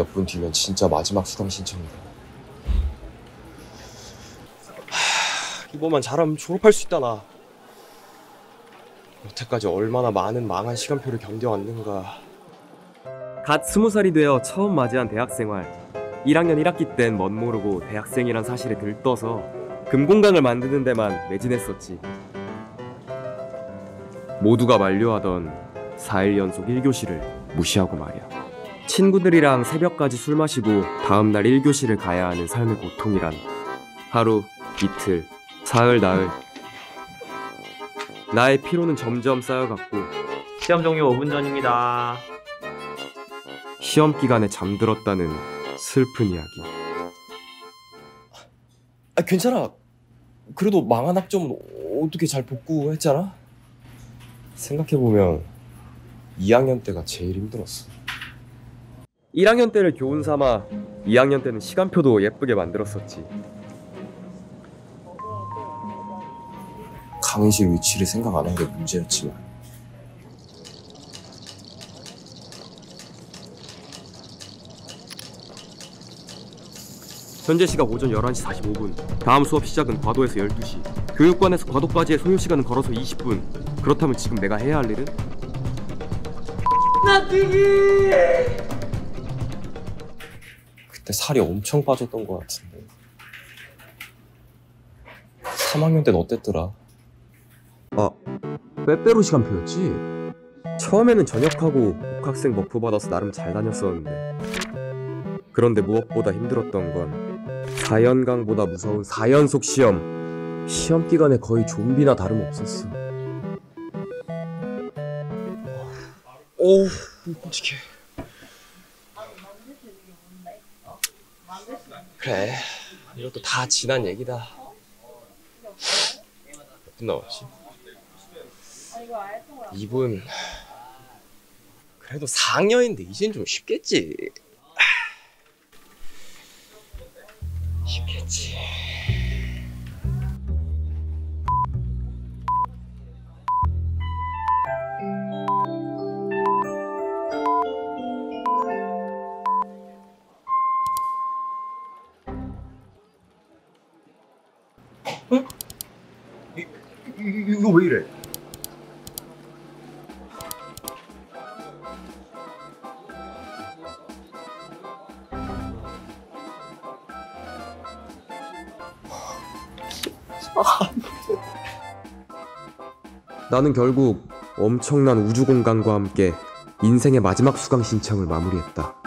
몇 분 뒤면 진짜 마지막 수강 신청이다. 이번만 잘하면 졸업할 수 있다. 나 여태까지 얼마나 많은 망한 시간표를 견뎌왔는가. 갓 20살이 되어 처음 맞이한 대학생활. 1학년 1학기 땐 멋 모르고 대학생이란 사실에 들떠서 금공강을 만드는 데만 매진했었지. 모두가 만료하던 4일 연속 1교시를 무시하고 말이야. 친구들이랑 새벽까지 술 마시고 다음날 1교시를 가야 하는 삶의 고통이란. 하루, 이틀, 사흘, 나흘. 나의 피로는 점점 쌓여갔고. 시험 종료 5분 전입니다. 시험 기간에 잠들었다는 슬픈 이야기. 아, 괜찮아. 그래도 망한 학점은 어떻게 잘 복구했잖아? 생각해보면 2학년 때가 제일 힘들었어. 1학년 때를 교훈 삼아 2학년 때는 시간표도 예쁘게 만들었었지. 강의실 위치를 생각 안 한 게 문제였지만. 현재 시각 오전 11시 45분. 다음 수업 시작은 과도에서 12시. 교육관에서 과도까지의 소요시간은 걸어서 20분. 그렇다면 지금 내가 해야 할 일은? 나뛰기! 그때 살이 엄청 빠졌던 것 같은데. 3학년 땐 어땠더라? 아, 빼빼로 시간표였지? 처음에는 전역하고 복학생 버프 받아서 나름 잘 다녔었는데. 그런데 무엇보다 힘들었던 건 4연강보다 무서운 4연속 시험. 시험 기간에 거의 좀비나 다름없었어. 어우, 끔찍해. 그래, 이것도 다 지난 얘기다. 몇 분 남았지? 2분. 그래도 4학년인데 이젠 좀 쉽겠지. 쉽겠지. 응? 이거 왜 이래? 나는 결국 엄청난 우주공간과 함께 인생의 마지막 수강 신청을 마무리했다.